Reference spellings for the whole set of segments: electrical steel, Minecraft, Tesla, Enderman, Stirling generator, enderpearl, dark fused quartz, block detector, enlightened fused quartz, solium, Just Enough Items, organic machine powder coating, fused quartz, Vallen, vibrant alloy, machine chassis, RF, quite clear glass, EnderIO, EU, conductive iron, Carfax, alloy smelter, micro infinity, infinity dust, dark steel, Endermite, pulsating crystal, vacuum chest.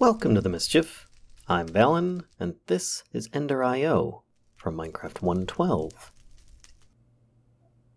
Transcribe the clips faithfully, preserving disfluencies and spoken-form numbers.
Welcome to the Mischief. I'm Vallen, and this is EnderIO from Minecraft one point twelve.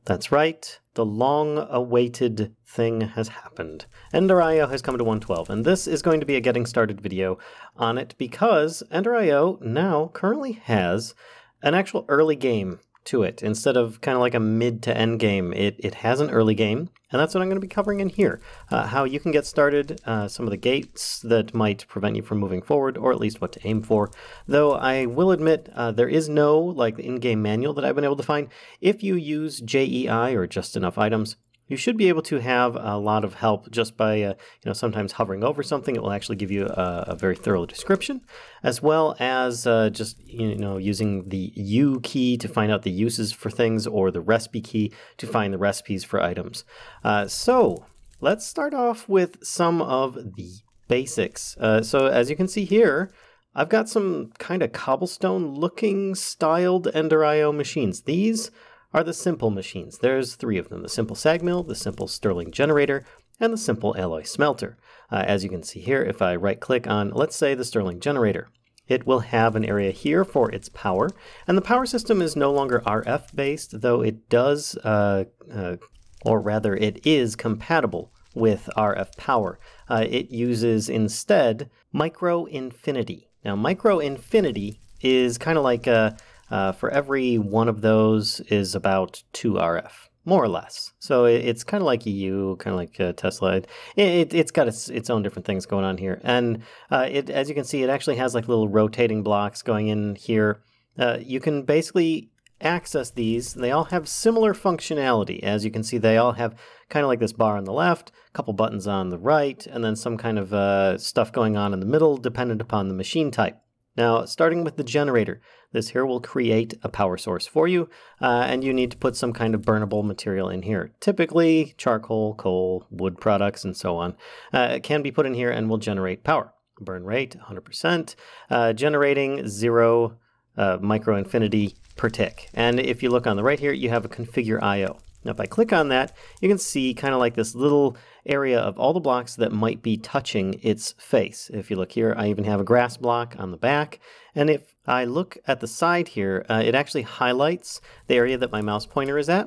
That's right, the long-awaited thing has happened. EnderIO has come to one point twelve, and this is going to be a getting started video on it because EnderIO now currently has an actual early game to it. Instead of kind of like a mid to end game, it, it has an early game, and that's what I'm going to be covering in here. Uh, how you can get started, uh, some of the gates that might prevent you from moving forward, or at least what to aim for. Though I will admit uh, there is no like in-game manual that I've been able to find. If you use J E I or Just Enough Items, you should be able to have a lot of help just by, uh, you know, sometimes hovering over something. It will actually give you a, a very thorough description, as well as uh, just, you know, using the U key to find out the uses for things, or the recipe key to find the recipes for items. Uh, so let's start off with some of the basics. Uh, so as you can see here, I've got some kind of cobblestone looking styled EnderIO machines. These are the simple machines. There's three of them: the simple SAG mill, the simple Stirling generator, and the simple alloy smelter. Uh, as you can see here, if I right click on, let's say, the Stirling generator, it will have an area here for its power. And the power system is no longer R F based, though it does, uh, uh, or rather it is compatible with R F power. Uh, it uses instead micro infinity. Now micro infinity is kind of like a, Uh, for every one of those is about two R F, more or less. So it, it's kind of like E U, kind of like uh, Tesla. It, it, it's got its, its own different things going on here. And uh, it, as you can see, it actually has like little rotating blocks going in here. Uh, you can basically access these. They all have similar functionality. As you can see, they all have kind of like this bar on the left, a couple buttons on the right, and then some kind of uh, stuff going on in the middle, dependent upon the machine type. Now, starting with the generator, this here will create a power source for you, uh, and you need to put some kind of burnable material in here. Typically, charcoal, coal, wood products, and so on uh, can be put in here and will generate power. Burn rate, one hundred percent, uh, generating zero uh, micro infinity per tick. And if you look on the right here, you have a configure I O. Now, if I click on that, you can see kind of like this little area of all the blocks that might be touching its face. If you look here, I even have a grass block on the back. And if I look at the side here, uh, it actually highlights the area that my mouse pointer is at.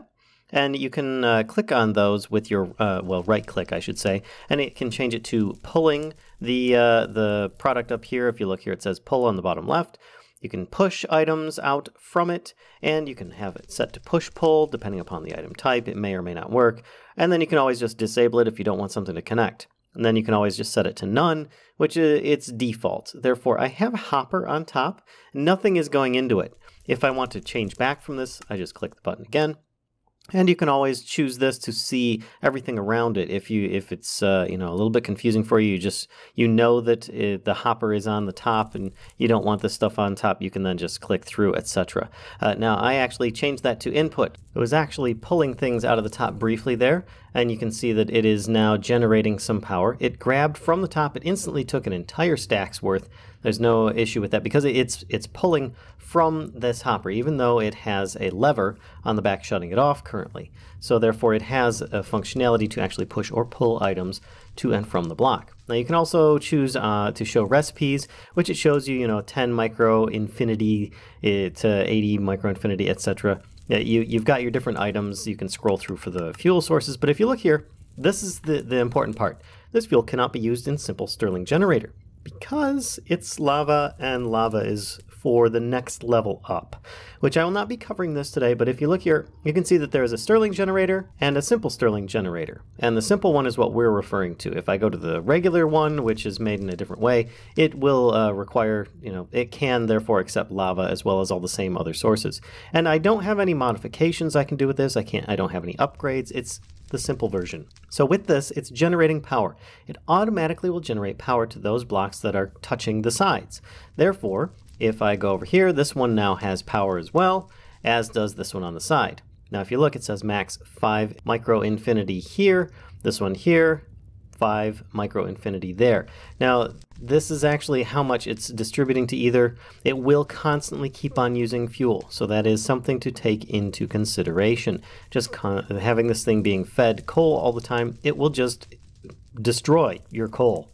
And you can uh, click on those with your, uh, well, right click, I should say, and it can change it to pulling the, uh, the product up here. If you look here, it says pull on the bottom left. You can push items out from it, and you can have it set to push-pull depending upon the item type. It may or may not work. And then you can always just disable it if you don't want something to connect. And then you can always just set it to none, which is its default. Therefore, I have hopper on top. Nothing is going into it. If I want to change back from this, I just click the button again. And you can always choose this to see everything around it. If you if it's uh, you know, a little bit confusing for you, you just you know that it, the hopper is on the top, and you don't want this stuff on top. You can then just click through, et cetera. Uh, now I actually changed that to input. It was actually pulling things out of the top briefly there, and you can see that it is now generating some power. It grabbed from the top. It instantly took an entire stack's worth. There's no issue with that because it's it's pulling from this hopper, even though it has a lever on the back shutting it off currently. So therefore, it has a functionality to actually push or pull items to and from the block. Now you can also choose uh, to show recipes, which it shows you, you know, ten micro infinity to eighty micro infinity, et cetera. Yeah, you, you've got your different items. You can scroll through for the fuel sources, but if you look here, this is the, the important part. This fuel cannot be used in simple Stirling generator, because it's lava, and lava is for the next level up, which I will not be covering this today. But if you look here, you can see that there is a Stirling generator and a simple Stirling generator. And the simple one is what we're referring to. If I go to the regular one, which is made in a different way, it will uh, require, you know, it can therefore accept lava as well as all the same other sources. And I don't have any modifications I can do with this. I can't, I don't have any upgrades. It's the simple version. So with this, it's generating power. It automatically will generate power to those blocks that are touching the sides. Therefore, if I go over here, this one now has power as well, as does this one on the side. Now if you look, it says max five micro infinity here, this one here, five micro infinity there. Now this is actually how much it's distributing to either. It will constantly keep on using fuel, so that is something to take into consideration. Just con having this thing being fed coal all the time, it will just destroy your coal.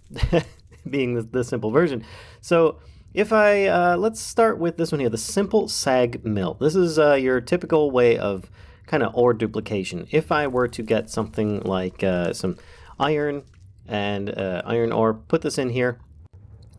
being the, the simple version. So if I, uh, let's start with this one here, the simple SAG mill. This is uh, your typical way of kind of ore duplication. If I were to get something like uh, some iron and uh, iron ore, put this in here,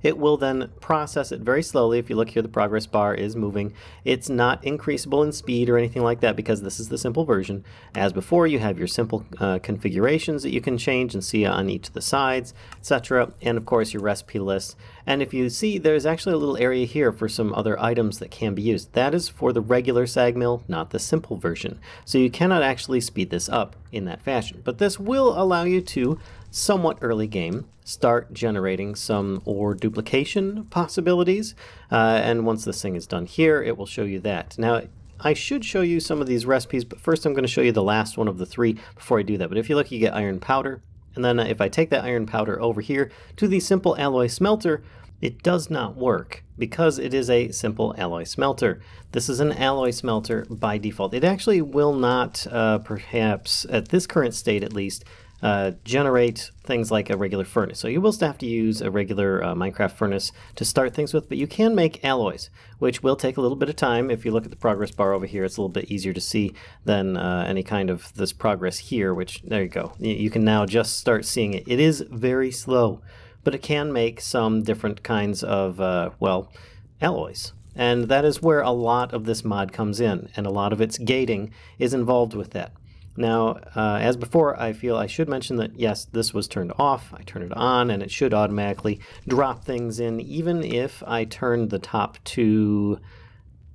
it will then process it very slowly. If you look here, the progress bar is moving. It's not increasable in speed or anything like that because this is the simple version. As before, you have your simple uh, configurations that you can change and see on each of the sides, et cetera. And of course, your recipe list. And if you see, there's actually a little area here for some other items that can be used. That is for the regular SAG mill, not the simple version. So you cannot actually speed this up in that fashion. But this will allow you to, somewhat early game, start generating some ore duplication possibilities. Uh, and once this thing is done here, it will show you that. Now, I should show you some of these recipes, but first I'm going to show you the last one of the three before I do that. But if you look, you get iron powder. And then if I take that iron powder over here to the simple alloy smelter, it does not work because it is a simple alloy smelter. This is an alloy smelter by default. It actually will not, uh, perhaps at this current state at least, Uh, generate things like a regular furnace. So you will still have to use a regular uh, Minecraft furnace to start things with, but you can make alloys, which will take a little bit of time. If you look at the progress bar over here, it's a little bit easier to see than uh, any kind of this progress here, which, there you go. You can now just start seeing it. It is very slow, but it can make some different kinds of, uh, well, alloys. And that is where a lot of this mod comes in, and a lot of its gating is involved with that. Now, uh, as before, I feel I should mention that, yes, this was turned off. I turned it on, and it should automatically drop things in. Even if I turn the top to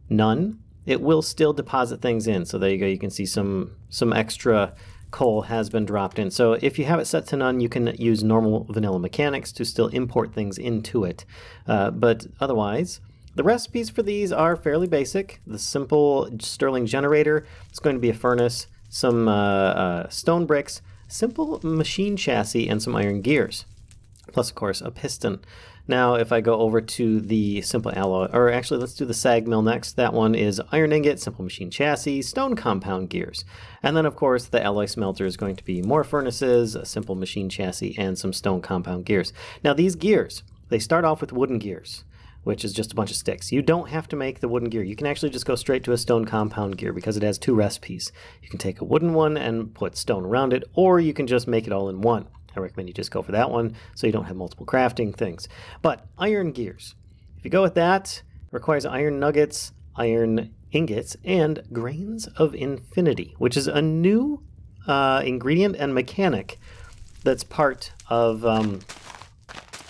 none, it will still deposit things in. So there you go. You can see some, some extra coal has been dropped in. So if you have it set to none, you can use normal vanilla mechanics to still import things into it. Uh, but otherwise, the recipes for these are fairly basic. The simple Stirling generator, it's going to be a furnace, some uh, uh, stone bricks, simple machine chassis, and some iron gears, plus, of course, a piston. Now, if I go over to the simple alloy, or actually, let's do the SAG mill next. That one is iron ingot, simple machine chassis, stone compound gears. And then, of course, the alloy smelter is going to be more furnaces, a simple machine chassis, and some stone compound gears. Now, these gears, they start off with wooden gears, which is just a bunch of sticks. You don't have to make the wooden gear. You can actually just go straight to a stone compound gear because it has two recipes. You can take a wooden one and put stone around it, or you can just make it all in one. I recommend you just go for that one so you don't have multiple crafting things. But iron gears, if you go with that, it requires iron nuggets, iron ingots, and grains of infinity, which is a new uh, ingredient and mechanic that's part of um,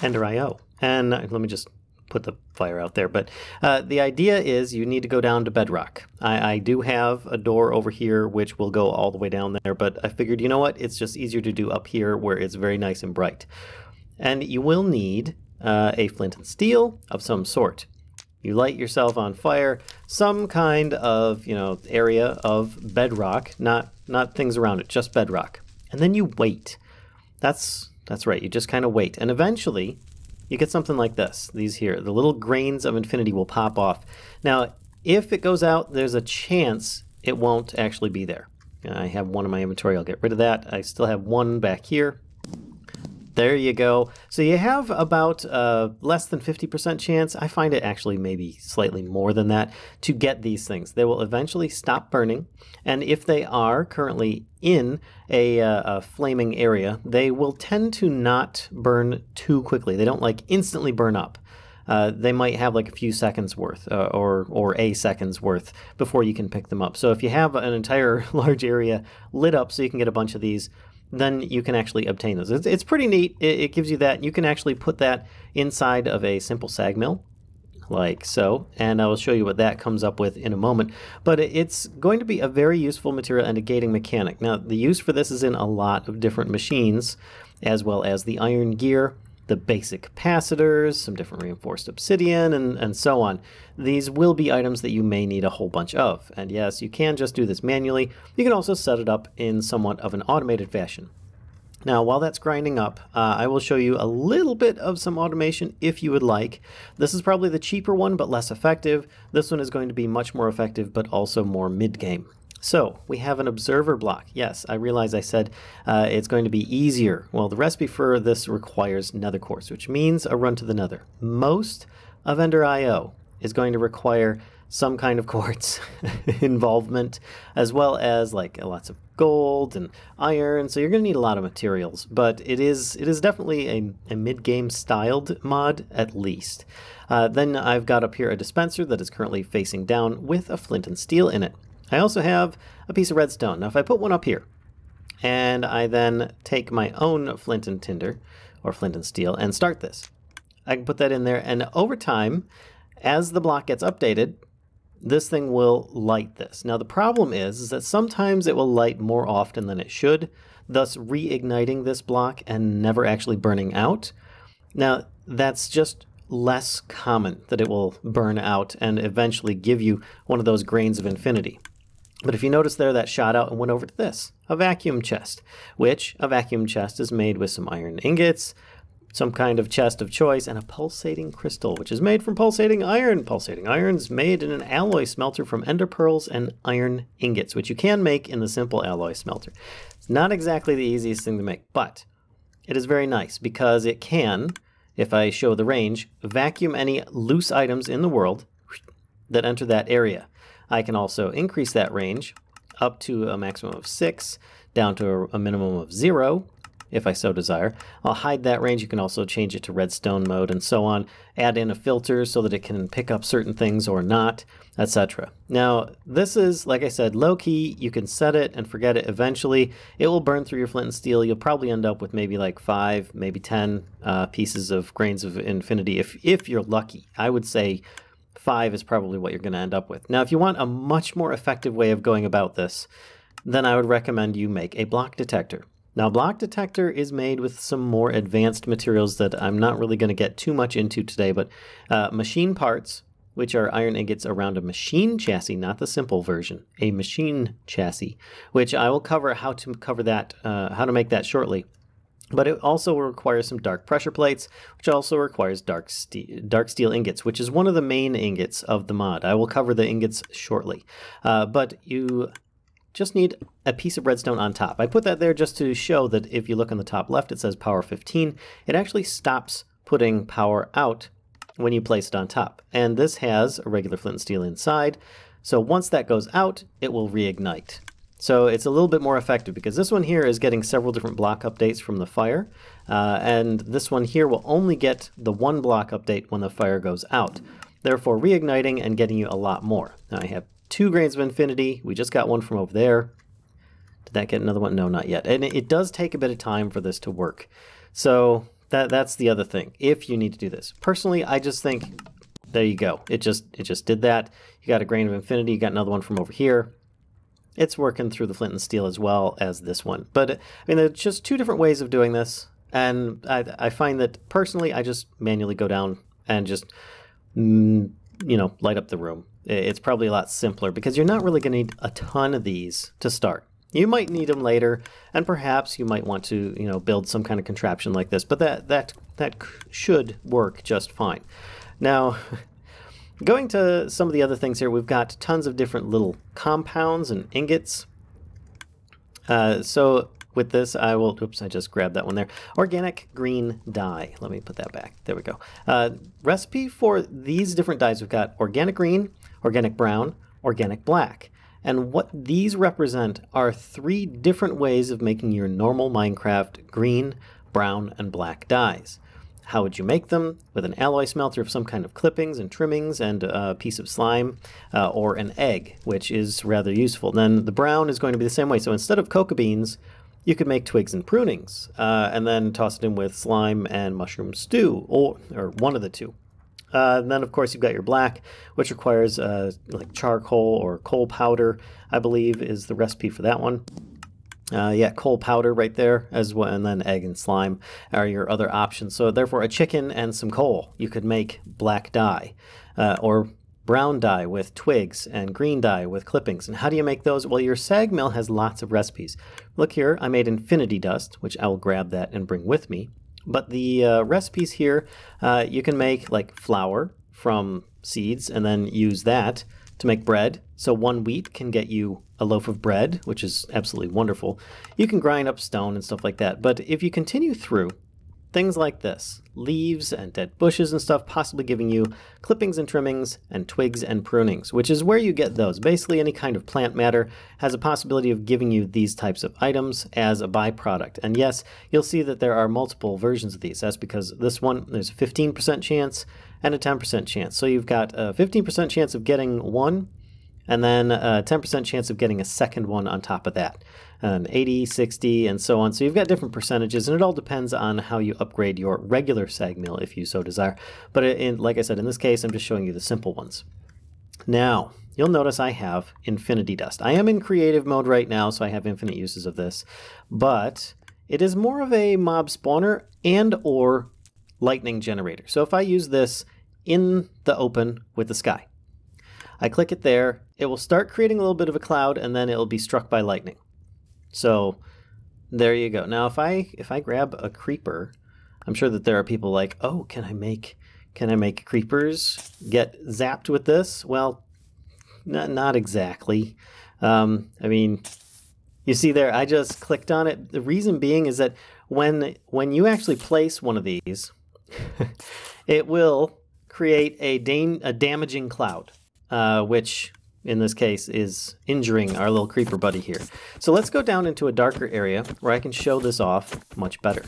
EnderIO. And let me just put the fire out there, but uh, the idea is you need to go down to bedrock. I, I do have a door over here which will go all the way down there, but I figured, you know what, it's just easier to do up here where it's very nice and bright. And you will need uh, a flint and steel of some sort. You light yourself on fire, some kind of, you know, area of bedrock, not not things around it, just bedrock. And then you wait. That's that's right, you just kind of wait, and eventually you get something like this, these here. The little grains of infinity will pop off. Now, if it goes out, there's a chance it won't actually be there. I have one in my inventory. I'll get rid of that. I still have one back here. There you go. So you have about uh, less than fifty percent chance. I find it actually maybe slightly more than that to get these things. They will eventually stop burning. And if they are currently in a, uh, a flaming area, they will tend to not burn too quickly. They don't like instantly burn up. Uh, they might have like a few seconds worth uh, or, or a second's worth before you can pick them up. So if you have an entire large area lit up so you can get a bunch of these, then you can actually obtain those. It's, it's pretty neat. It, it gives you that. You can actually put that inside of a simple SAG mill, like so, and I will show you what that comes up with in a moment. But it's going to be a very useful material and a gating mechanic. Now, the use for this is in a lot of different machines, as well as the iron gear, the basic capacitors, some different reinforced obsidian, and, and so on. These will be items that you may need a whole bunch of. And yes, you can just do this manually. You can also set it up in somewhat of an automated fashion. Now, while that's grinding up, uh, I will show you a little bit of some automation if you would like. This is probably the cheaper one, but less effective. This one is going to be much more effective, but also more mid-game. So we have an observer block. Yes, I realize I said uh, it's going to be easier. Well, the recipe for this requires nether cores, which means a run to the nether. Most of EnderIO is going to require some kind of quartz involvement, as well as like lots of gold and iron, so you're going to need a lot of materials, but it is it is definitely a, a mid-game styled mod, at least. Uh, then I've got up here a dispenser that is currently facing down with a flint and steel in it. I also have a piece of redstone. Now if I put one up here, and I then take my own flint and tinder, or flint and steel, and start this, I can put that in there, and over time, as the block gets updated, this thing will light this. Now the problem is, is that sometimes it will light more often than it should, thus reigniting this block and never actually burning out. Now that's just less common that it will burn out and eventually give you one of those grains of infinity. But if you notice there, that shot out and went over to this, a vacuum chest, which a vacuum chest is made with some iron ingots, some kind of chest of choice, and a pulsating crystal, which is made from pulsating iron. Pulsating iron's made in an alloy smelter from ender pearls and iron ingots, which you can make in the simple alloy smelter. It's not exactly the easiest thing to make, but it is very nice because it can, if I show the range, vacuum any loose items in the world that enter that area. I can also increase that range up to a maximum of six, down to a minimum of zero, if I so desire. I'll hide that range. You can also change it to redstone mode and so on. Add in a filter so that it can pick up certain things or not, et cetera. Now, this is, like I said, low-key. You can set it and forget it eventually. It will burn through your flint and steel. You'll probably end up with maybe like five, maybe ten uh, pieces of grains of infinity if, if you're lucky. I would say five is probably what you're going to end up with. Now, if you want a much more effective way of going about this, then I would recommend you make a block detector. Now, block detector is made with some more advanced materials that I'm not really going to get too much into today, but uh, machine parts, which are iron ingots around a machine chassis, not the simple version, a machine chassis, which I will cover how to cover that, uh, how to make that shortly. But it also requires some dark pressure plates, which also requires dark steel, dark steel ingots, which is one of the main ingots of the mod. I will cover the ingots shortly, uh, but you just need a piece of redstone on top. I put that there just to show that if you look on the top left, it says power fifteen. It actually stops putting power out when you place it on top. And this has a regular flint and steel inside. So once that goes out, it will reignite. So it's a little bit more effective because this one here is getting several different block updates from the fire. Uh, and this one here will only get the one block update when the fire goes out, therefore reigniting and getting you a lot more. Now I have two grains of infinity. We just got one from over there. Did that get another one? No, not yet. And it does take a bit of time for this to work. So that that's the other thing, if you need to do this. Personally, I just think, there you go. It just, it just did that. You got a grain of infinity. You got another one from over here. It's working through the flint and steel as well as this one. But I mean, there's just two different ways of doing this. And I, I find that personally, I just manually go down and just, you know, light up the room. It's probably a lot simpler because you're not really going to need a ton of these to start. You might need them later, and perhaps you might want to, you know, build some kind of contraption like this. But that that that should work just fine. Now, going to some of the other things here, we've got tons of different little compounds and ingots. Uh, so with this, I will. Oops, I just grabbed that one there. Organic green dye. Let me put that back. There we go. Uh, recipe for these different dyes. We've got organic green, organic brown, organic black. And what these represent are three different ways of making your normal Minecraft green, brown, and black dyes. How would you make them? With an alloy smelter of some kind of clippings and trimmings and a piece of slime uh, or an egg, which is rather useful. Then the brown is going to be the same way. So instead of cocoa beans, you could make twigs and prunings uh, and then toss it in with slime and mushroom stew, or, or one of the two. Uh, and then, of course, you've got your black, which requires uh, like charcoal or coal powder, I believe, is the recipe for that one. Uh, yeah, coal powder right there as well, and then egg and slime are your other options. So, therefore, a chicken and some coal, you could make black dye, uh, or brown dye with twigs and green dye with clippings. And how do you make those? Well, your SAG mill has lots of recipes. Look here, I made infinity dust, which I will grab that and bring with me. But the uh, recipes here, uh, you can make like flour from seeds and then use that to make bread. So one wheat can get you a loaf of bread, which is absolutely wonderful. You can grind up stone and stuff like that. But if you continue through, things like this, leaves and dead bushes and stuff, possibly giving you clippings and trimmings and twigs and prunings, which is where you get those. Basically, any kind of plant matter has a possibility of giving you these types of items as a byproduct. And yes, you'll see that there are multiple versions of these. That's because this one, there's a fifteen percent chance and a ten percent chance. So you've got a fifteen percent chance of getting one, and then a ten percent chance of getting a second one on top of that, and eighty, sixty, and so on. So you've got different percentages, and it all depends on how you upgrade your regular SAG mill if you so desire. But in, like I said, in this case, I'm just showing you the simple ones. Now, you'll notice I have infinity dust. I am in creative mode right now, so I have infinite uses of this, but it is more of a mob spawner and or lightning generator. So if I use this in the open with the sky, I click it there, it will start creating a little bit of a cloud, and then it'll be struck by lightning. So there you go. Now if I if I grab a creeper, I'm sure that there are people like, oh, can I make can I make creepers get zapped with this? Well, not not exactly. Um, I mean, you see there, I just clicked on it. The reason being is that when when you actually place one of these, it will create a da- a damaging cloud. Uh, which in this case is injuring our little creeper buddy here. So let's go down into a darker area where I can show this off much better.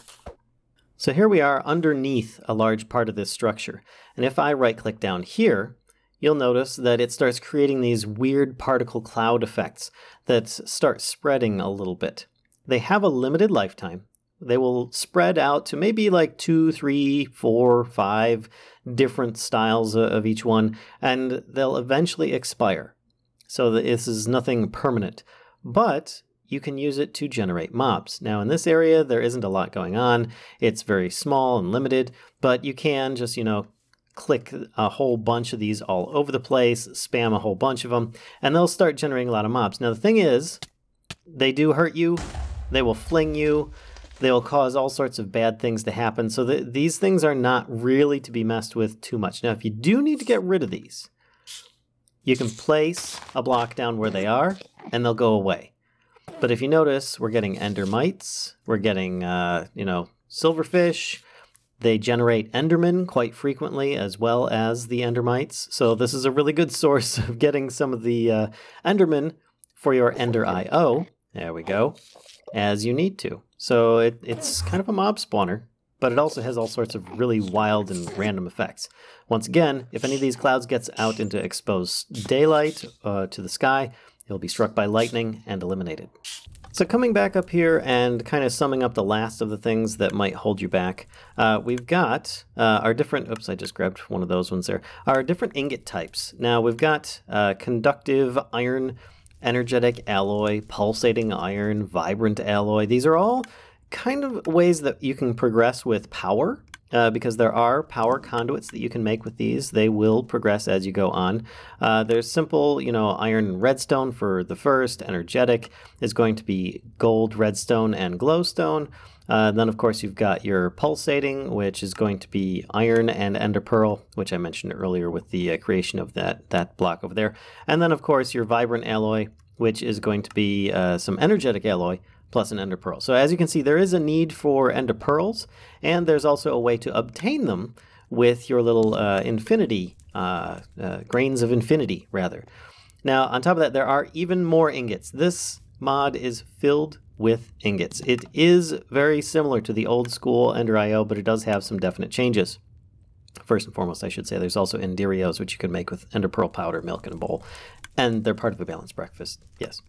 So here we are underneath a large part of this structure. And if I right click down here, you'll notice that it starts creating these weird particle cloud effects that start spreading a little bit. They have a limited lifetime. They will spread out to maybe like two, three, four, five different styles of each one, and they'll eventually expire. So this is nothing permanent, but you can use it to generate mobs. Now in this area, there isn't a lot going on. It's very small and limited, but you can just, you know, click a whole bunch of these all over the place, spam a whole bunch of them, and they'll start generating a lot of mobs. Now the thing is, they do hurt you. They will fling you. They will cause all sorts of bad things to happen. So th these things are not really to be messed with too much. Now, if you do need to get rid of these, you can place a block down where they are, and they'll go away. But if you notice, we're getting endermites. We're getting, uh, you know, silverfish. They generate endermen quite frequently, as well as the endermites. So this is a really good source of getting some of the uh, endermen for your EnderIO. There we go. As you need to. So it, it's kind of a mob spawner, but it also has all sorts of really wild and random effects. Once again, if any of these clouds gets out into exposed daylight uh, to the sky, it'll be struck by lightning and eliminated. So coming back up here and kind of summing up the last of the things that might hold you back, uh, we've got uh, our different, oops, I just grabbed one of those ones there, our different ingot types. Now we've got uh, conductive iron, energetic alloy, pulsating iron, vibrant alloy. These are all kind of ways that you can progress with power uh, because there are power conduits that you can make with these. They will progress as you go on. Uh, there's simple, you know, iron and redstone for the first. Energetic is going to be gold, redstone, and glowstone. Uh, then, of course, you've got your pulsating, which is going to be iron and enderpearl, which I mentioned earlier with the uh, creation of that, that block over there. And then, of course, your vibrant alloy, which is going to be uh, some energetic alloy plus an enderpearl. So as you can see, there is a need for enderpearls, and there's also a way to obtain them with your little uh, infinity, uh, uh, grains of infinity, rather. Now, on top of that, there are even more ingots. This mod is filled with ingots. It is very similar to the old school EnderIO, but it does have some definite changes. First and foremost, I should say there's also EnderIOs, which you can make with enderpearl powder, milk, and a bowl. And they're part of a balanced breakfast. Yes.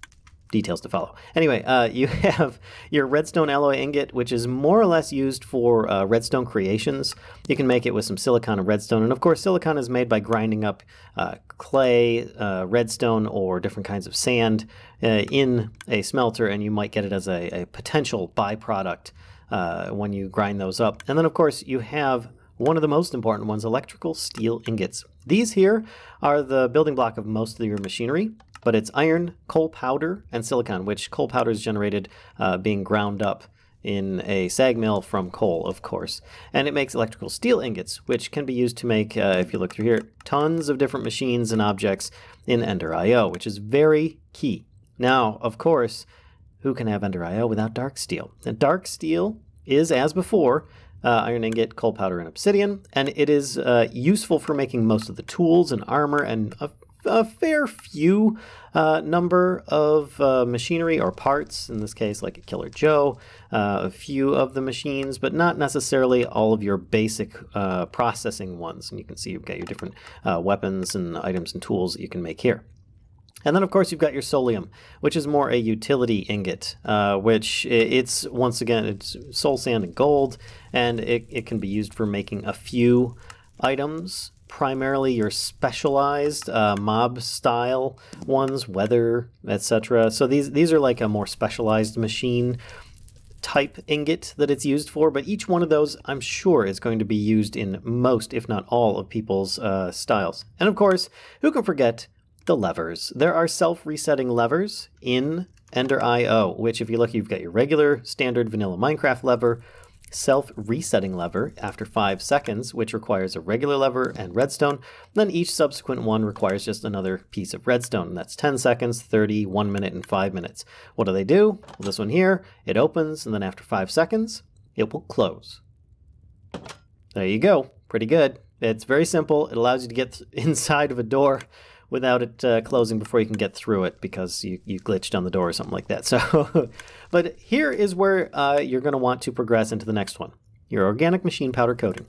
Details to follow. Anyway, uh, you have your redstone alloy ingot, which is more or less used for uh, redstone creations. You can make it with some silicon and redstone. And of course, silicon is made by grinding up uh, clay, uh, redstone, or different kinds of sand uh, in a smelter, and you might get it as a, a potential byproduct uh, when you grind those up. And then, of course, you have one of the most important ones, electrical steel ingots. These here are the building block of most of your machinery, but it's iron, coal powder, and silicon, which coal powder is generated uh, being ground up in a SAG mill from coal, of course. And it makes electrical steel ingots, which can be used to make, uh, if you look through here, tons of different machines and objects in EnderIO, which is very key. Now, of course, who can have EnderIO without dark steel? Now, dark steel is, as before, uh, iron ingot, coal powder, and obsidian, and it is uh, useful for making most of the tools and armor and a, a fair few uh, number of uh, machinery or parts, in this case like a Killer Joe, uh, a few of the machines, but not necessarily all of your basic uh, processing ones. And you can see you've got your different uh, weapons and items and tools that you can make here. And then, of course, you've got your solium, which is more a utility ingot, uh, which it's, once again, it's soul sand and gold, and it, it can be used for making a few items, primarily your specialized uh, mob-style ones, weather, et cetera. So these, these are like a more specialized machine type ingot that it's used for, but each one of those, I'm sure, is going to be used in most, if not all, of people's uh, styles. And, of course, who can forget the levers? There are self-resetting levers in EnderIO, which if you look, you've got your regular standard vanilla Minecraft lever, self-resetting lever after five seconds, which requires a regular lever and redstone. Then each subsequent one requires just another piece of redstone, and that's ten seconds, thirty, one minute, and five minutes. What do they do? Well, this one here, it opens, and then after five seconds, it will close. There you go. Pretty good. It's very simple. It allows you to get inside of a door without it uh, closing before you can get through it because you, you glitched on the door or something like that. So, but here is where uh, you're going to want to progress into the next one, your organic machine powder coating.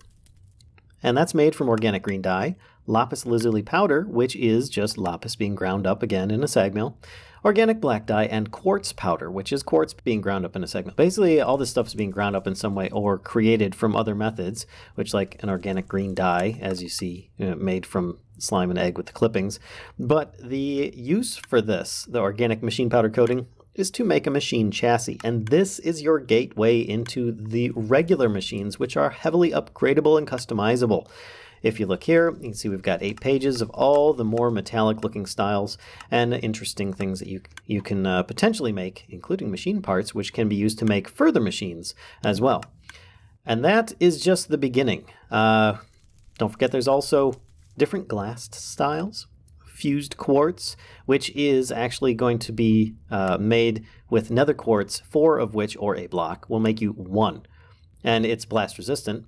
And that's made from organic green dye, lapis lazuli powder, which is just lapis being ground up again in a SAG mill, organic black dye, and quartz powder, which is quartz being ground up in a SAG mill. Basically, all this stuff is being ground up in some way or created from other methods, which like an organic green dye, as you see, you know, made from slime and egg with the clippings. But the use for this, the organic machine powder coating, is to make a machine chassis, and this is your gateway into the regular machines, which are heavily upgradable and customizable. If you look here, you can see we've got eight pages of all the more metallic looking styles and interesting things that you, you can uh, potentially make, including machine parts, which can be used to make further machines as well. And that is just the beginning. Uh, don't forget there's also different glass styles, fused quartz, which is actually going to be uh, made with nether quartz, four of which, or a block, will make you one. And it's blast resistant.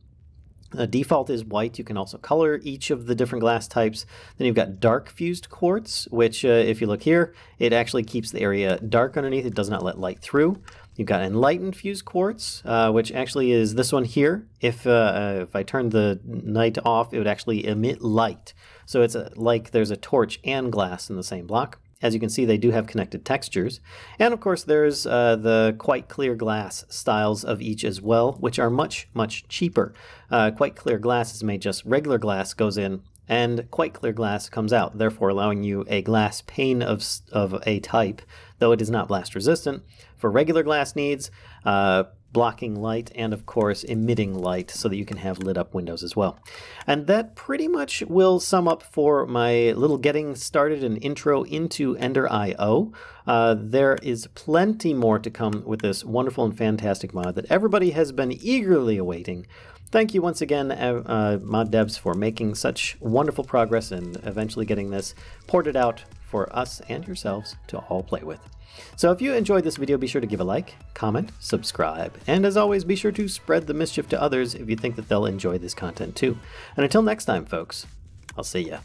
Uh, default is white. You can also color each of the different glass types. Then you've got dark fused quartz, which uh, if you look here, it actually keeps the area dark underneath. It does not let light through. You've got enlightened fused quartz, uh, which actually is this one here. If, uh, if I turned the night off, it would actually emit light. So it's a, like there's a torch and glass in the same block. As you can see, they do have connected textures. And of course, there's uh, the quite clear glass styles of each as well, which are much, much cheaper. Uh, quite clear glass is made just regular glass goes in, and quite clear glass comes out, therefore allowing you a glass pane of, of a type, though it is not blast resistant, for regular glass needs, uh, blocking light, and of course emitting light so that you can have lit up windows as well. And that pretty much will sum up for my little getting started and intro into EnderIO. Uh, there is plenty more to come with this wonderful and fantastic mod that everybody has been eagerly awaiting. Thank you once again, uh, uh, mod devs, for making such wonderful progress and eventually getting this ported out for us and yourselves to all play with. So if you enjoyed this video, be sure to give a like, comment, subscribe, and as always, be sure to spread the mischief to others if you think that they'll enjoy this content too. And until next time, folks, I'll see ya.